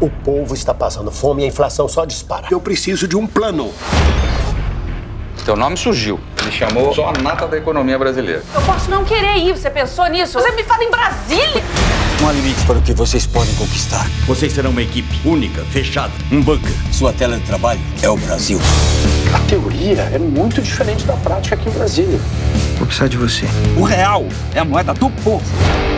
O povo está passando fome e a inflação só dispara. Eu preciso de um plano. Teu nome surgiu. Me chamou só a nata da economia brasileira. Eu posso não querer ir. Você pensou nisso? Você me fala em Brasília? Não há limite para o que vocês podem conquistar. Vocês serão uma equipe única, fechada, um bunker. Sua tela de trabalho é o Brasil. A teoria é muito diferente da prática aqui em Brasília. Vou precisar de você. O real é a moeda do povo.